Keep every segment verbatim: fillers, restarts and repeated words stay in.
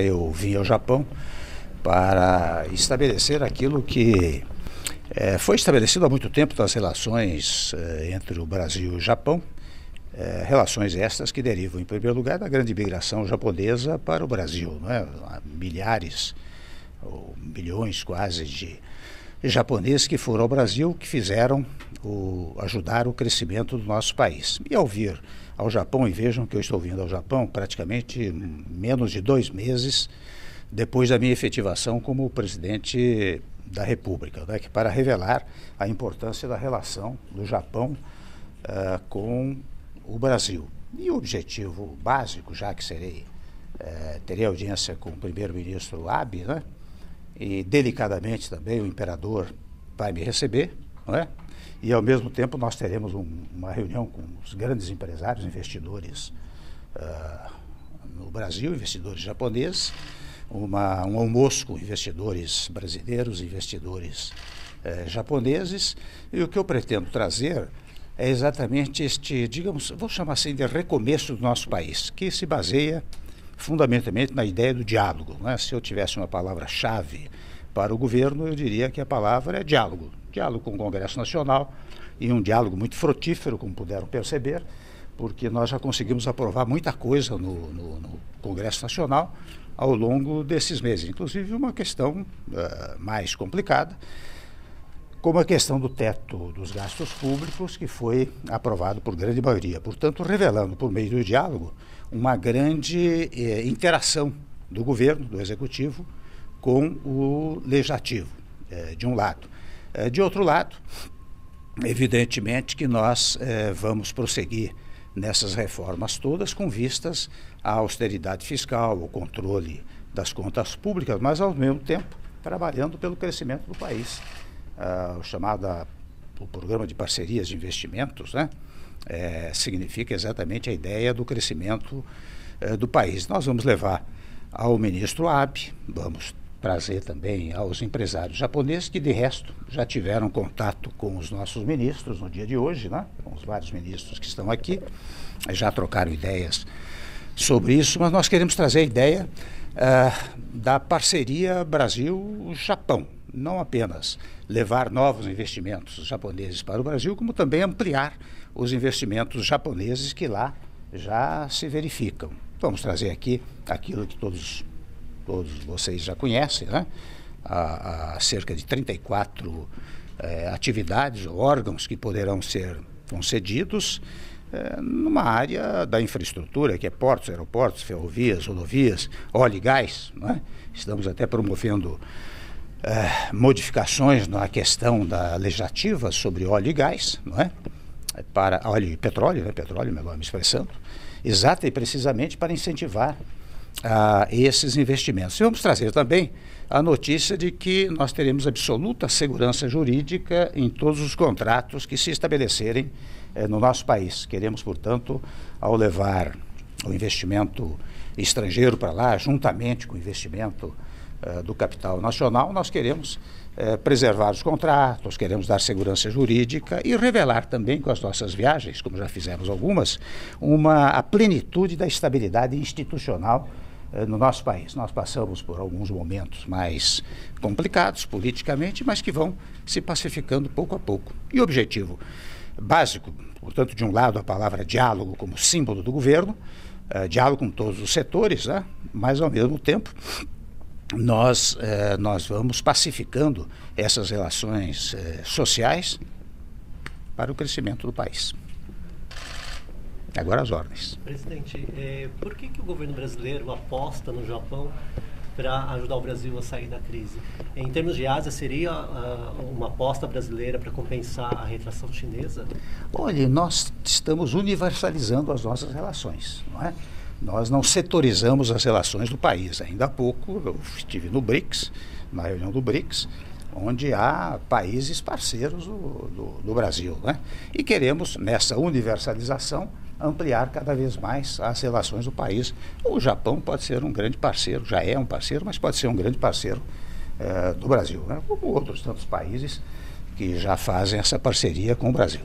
Eu vim ao Japão para estabelecer aquilo que é, foi estabelecido há muito tempo nas relações é, entre o Brasil e o Japão, é, relações estas que derivam, em primeiro lugar, da grande imigração japonesa para o Brasil. Não é? Há milhares, ou milhões quase, de japoneses que foram ao Brasil, que fizeram, o, ajudar o crescimento do nosso país. E ao vir ao Japão, e vejam que eu estou vindo ao Japão praticamente menos de dois meses depois da minha efetivação como presidente da República, né, que para revelar a importância da relação do Japão uh, com o Brasil. E o objetivo básico, já que serei, uh, terei audiência com o primeiro-ministro Abe, né, e delicadamente também o imperador vai me receber, não é? E, ao mesmo tempo, nós teremos um, uma reunião com os grandes empresários, investidores uh, no Brasil, investidores japoneses, uma, um almoço com investidores brasileiros, investidores uh, japoneses. E o que eu pretendo trazer é exatamente este, digamos, vou chamar assim de recomeço do nosso país, que se baseia fundamentalmente na ideia do diálogo, né? Se eu tivesse uma palavra-chave para o governo, eu diria que a palavra é diálogo. Diálogo com o Congresso Nacional, e um diálogo muito frutífero, como puderam perceber, porque nós já conseguimos aprovar muita coisa no, no, no Congresso Nacional ao longo desses meses. Inclusive uma questão uh, mais complicada, como a questão do teto dos gastos públicos, que foi aprovado por grande maioria. Portanto, revelando por meio do diálogo uma grande eh, interação do governo, do executivo, com o legislativo, eh, de um lado. Eh, de outro lado, evidentemente que nós eh, vamos prosseguir nessas reformas todas com vistas à austeridade fiscal, ao controle das contas públicas, mas ao mesmo tempo trabalhando pelo crescimento do país. Uh, o chamado o programa de parcerias de investimentos, né, é, significa exatamente a ideia do crescimento é, do país. Nós vamos levar ao ministro Abe, vamos trazer também aos empresários japoneses, que de resto já tiveram contato com os nossos ministros no dia de hoje, né, com os vários ministros que estão aqui, já trocaram ideias sobre isso, mas nós queremos trazer a ideia uh, da parceria Brasil-Japão. Não apenas levar novos investimentos japoneses para o Brasil, como também ampliar os investimentos japoneses que lá já se verificam. Vamos trazer aqui aquilo que todos, todos vocês já conhecem, né? Há, há cerca de trinta e quatro eh, atividades ou órgãos que poderão ser concedidos eh, numa área da infraestrutura, que é portos, aeroportos, ferrovias, rodovias, óleo e gás, né? Estamos até promovendo Uh, modificações na questão da legislativa sobre óleo e gás, não é? Para óleo e petróleo, né? Petróleo, melhor me expressando, exata e precisamente para incentivar uh, esses investimentos. E vamos trazer também a notícia de que nós teremos absoluta segurança jurídica em todos os contratos que se estabelecerem uh, no nosso país. Queremos, portanto, ao levar o investimento estrangeiro para lá, juntamente com o investimento do capital nacional, nós queremos eh, preservar os contratos, queremos dar segurança jurídica e revelar também com as nossas viagens, como já fizemos algumas, uma, a plenitude da estabilidade institucional eh, no nosso país. Nós passamos por alguns momentos mais complicados politicamente, mas que vão se pacificando pouco a pouco. E o objetivo básico, portanto, de um lado a palavra diálogo como símbolo do governo, eh, diálogo com todos os setores, né? Mas ao mesmo tempo Nós, eh, nós vamos pacificando essas relações eh, sociais para o crescimento do país. Agora as ordens. Presidente, eh, por que que o governo brasileiro aposta no Japão para ajudar o Brasil a sair da crise? Em termos de Ásia, seria uh, uma aposta brasileira para compensar a retração chinesa? Olha, nós estamos universalizando as nossas relações, não é? Nós não setorizamos as relações do país. Ainda há pouco eu estive no BRICS, na reunião do BRICS, onde há países parceiros do, do, do Brasil, né? E queremos, nessa universalização, ampliar cada vez mais as relações do país. O Japão pode ser um grande parceiro, já é um parceiro, mas pode ser um grande parceiro eh, do Brasil, né? Como outros tantos países que já fazem essa parceria com o Brasil.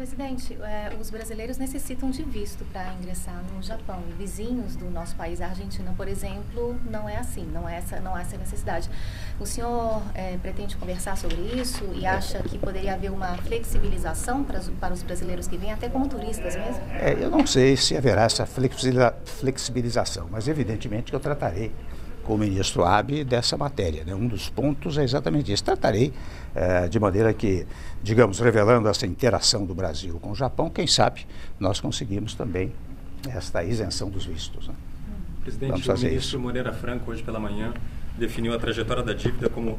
Presidente, eh, os brasileiros necessitam de visto para ingressar no Japão. E vizinhos do nosso país, a Argentina, por exemplo, não é assim, não, é essa, não há essa necessidade. O senhor eh, pretende conversar sobre isso e acha que poderia haver uma flexibilização para, para os brasileiros que vêm, até como turistas mesmo? É, eu não sei se haverá essa flexibilização, mas evidentemente que eu tratarei com o ministro Abe dessa matéria, né? Um dos pontos é exatamente isso. Tratarei eh, de maneira que, digamos, revelando essa interação do Brasil com o Japão, quem sabe nós conseguimos também esta isenção dos vistos, né? Presidente, Vamos fazer o ministro isso. Moreira Franco, hoje pela manhã, definiu a trajetória da dívida como,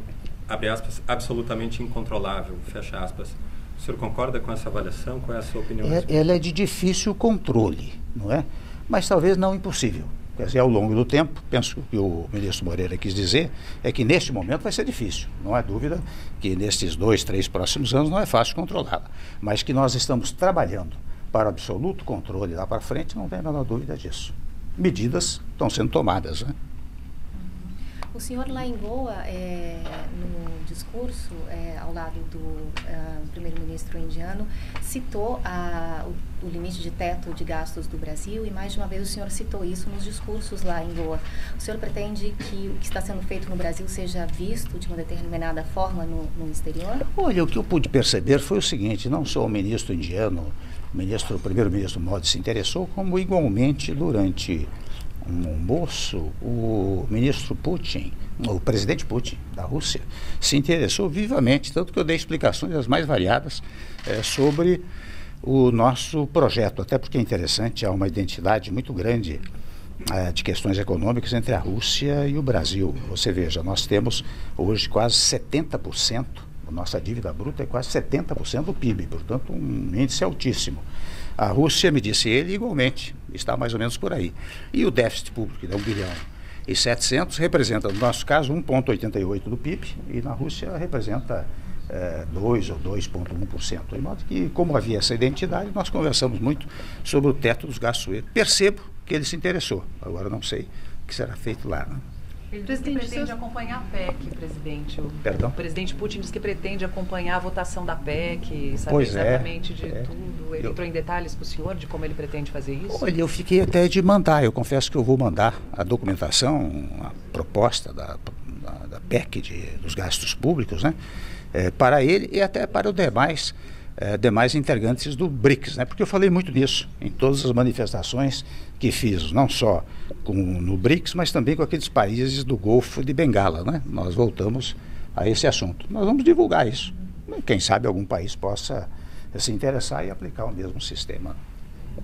abre aspas, absolutamente incontrolável, fecha aspas. O senhor concorda com essa avaliação? Qual é a sua opinião? É, ela é de difícil controle, não é? Mas talvez não impossível. Quer dizer, ao longo do tempo, penso que o ministro Moreira quis dizer, é que neste momento vai ser difícil. Não há dúvida que nestes dois, três próximos anos não é fácil controlá-la. Mas que nós estamos trabalhando para absoluto controle lá para frente, não tem a menor dúvida disso. Medidas estão sendo tomadas, né? O senhor lá em Goa, é, no discurso, é, ao lado do uh, primeiro-ministro indiano, citou a, o, o limite de teto de gastos do Brasil e mais de uma vez o senhor citou isso nos discursos lá em Goa. O senhor pretende que o que está sendo feito no Brasil seja visto de uma determinada forma no, no exterior? Olha, o que eu pude perceber foi o seguinte, não só o ministro indiano, o ministro, o primeiro-ministro Modi se interessou, como igualmente durante um almoço, o ministro Putin, o presidente Putin da Rússia, se interessou vivamente, tanto que eu dei explicações as mais variadas é, sobre o nosso projeto, até porque é interessante, há uma identidade muito grande é, de questões econômicas entre a Rússia e o Brasil. Você veja, nós temos hoje quase setenta por cento, a nossa dívida bruta é quase setenta por cento do P I B, portanto um índice altíssimo. A Rússia, me disse ele, igualmente, está mais ou menos por aí. E o déficit público, que é um bilhão e setecentos, representa, no nosso caso, um vírgula oitenta e oito por cento do P I B, e na Rússia representa é, dois por cento ou dois vírgula um por cento. De modo que, como havia essa identidade, nós conversamos muito sobre o teto dos gastos. Percebo que ele se interessou, agora não sei o que será feito lá, né? Ele disse que pretende acompanhar a P E C, presidente. O, Perdão? o presidente Putin disse que pretende acompanhar a votação da P E C, sabe pois exatamente é, de é. tudo. Ele eu... entrou em detalhes para o senhor de como ele pretende fazer isso? Olha, eu fiquei até de mandar. Eu confesso que eu vou mandar a documentação, a proposta da, da, da P E C de, dos gastos públicos, né, é, para ele e até para os demais, é, demais integrantes do BRICS, né, porque eu falei muito nisso em todas as manifestações que fiz, não só com, no BRICS, mas também com aqueles países do Golfo de Bengala, né? Nós voltamos a esse assunto. Nós vamos divulgar isso. Quem sabe algum país possa se interessar e aplicar o mesmo sistema.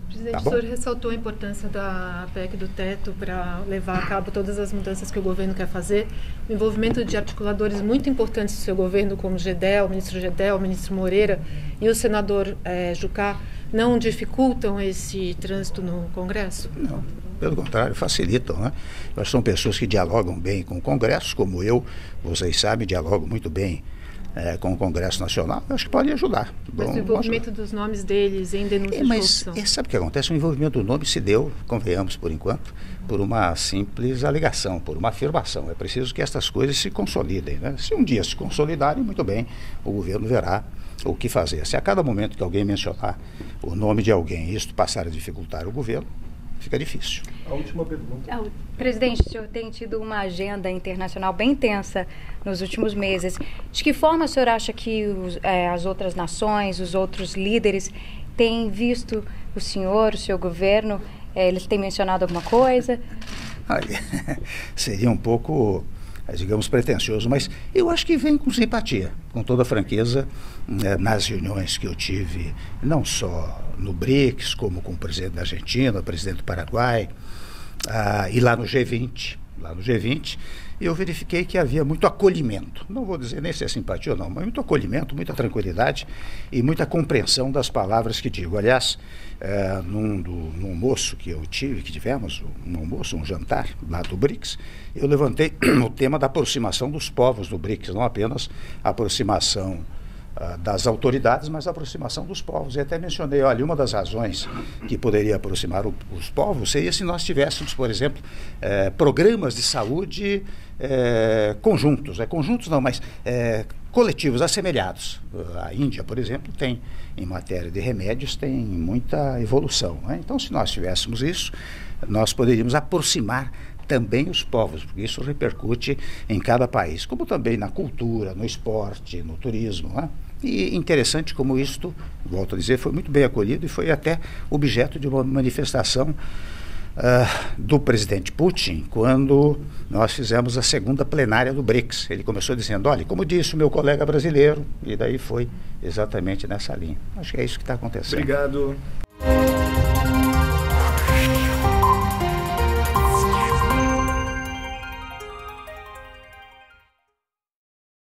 Presidente, tá bom? O senhor ressaltou a importância da P E C do teto para levar a cabo todas as mudanças que o governo quer fazer. O envolvimento de articuladores muito importantes do seu governo, como Gedel, o ministro Gedel, o ministro Moreira e o senador eh, Jucá, não dificultam esse trânsito no Congresso? Não, pelo contrário, facilitam, né? Nós são pessoas que dialogam bem com o Congresso, como eu, vocês sabem, dialogam muito bem é, com o Congresso Nacional. Eu acho que pode ajudar. Mas bom, o envolvimento dos nomes deles em denúncia é, mas, de corrupção? Mas sabe o que acontece? O envolvimento do nome se deu, convenhamos por enquanto, por uma simples alegação, por uma afirmação. É preciso que estas coisas se consolidem, né? Se um dia se consolidarem, muito bem, o governo verá o que fazer. Se a cada momento que alguém mencionar o nome de alguém, isto passar a dificultar o governo, fica difícil. A última pergunta. Ah, presidente, o senhor tem tido uma agenda internacional bem tensa nos últimos meses. De que forma o senhor acha que os, é, as outras nações, os outros líderes têm visto o senhor, o seu governo? É, eles têm mencionado alguma coisa? Olha, seria um pouco, digamos, pretencioso, mas eu acho que vem com simpatia, com toda franqueza, né, nas reuniões que eu tive, não só no BRICS, como com o presidente da Argentina, o presidente do Paraguai, ah, e lá no G vinte, lá no G vinte, eu verifiquei que havia muito acolhimento, não vou dizer nem se é simpatia ou não, mas muito acolhimento, muita tranquilidade e muita compreensão das palavras que digo. Aliás, é, num, do, num almoço que eu tive, que tivemos, um almoço, um jantar lá do BRICS, eu levantei o tema da aproximação dos povos do BRICS, não apenas a aproximação uh, das autoridades, mas a aproximação dos povos. E até mencionei, olha, uma das razões que poderia aproximar o, os povos seria se nós tivéssemos, por exemplo, eh, programas de saúde É, conjuntos, é, conjuntos não, mas é, coletivos assemelhados. A Índia, por exemplo, tem, em matéria de remédios, tem muita evolução, né? Então, se nós tivéssemos isso, nós poderíamos aproximar também os povos, porque isso repercute em cada país, como também na cultura, no esporte, no turismo, né? E interessante como isto, volto a dizer, foi muito bem acolhido e foi até objeto de uma manifestação Uh, do presidente Putin quando nós fizemos a segunda plenária do BRICS. Ele começou dizendo, olha, como disse o meu colega brasileiro, e daí foi exatamente nessa linha. Acho que é isso que está acontecendo. Obrigado.